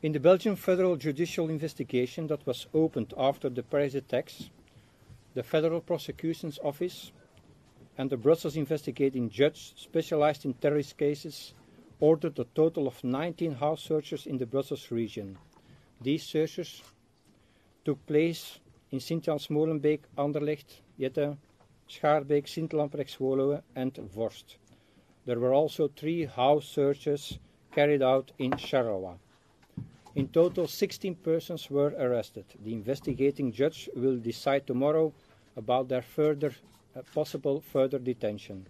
In the Belgian federal judicial investigation that was opened after the Paris attacks, the Federal Prosecution's Office and the Brussels investigating judge specialized in terrorist cases ordered a total of 19 house searches in the Brussels region. These searches took place in Sint-Jansmolenbeek, Anderlecht, Jette, Schaerbeek, Sint-Lambrechts-Woluwe and Vorst. There were also 3 house searches carried out in Sharowa. In total, 16 persons were arrested. The investigating judge will decide tomorrow about their possible further detention.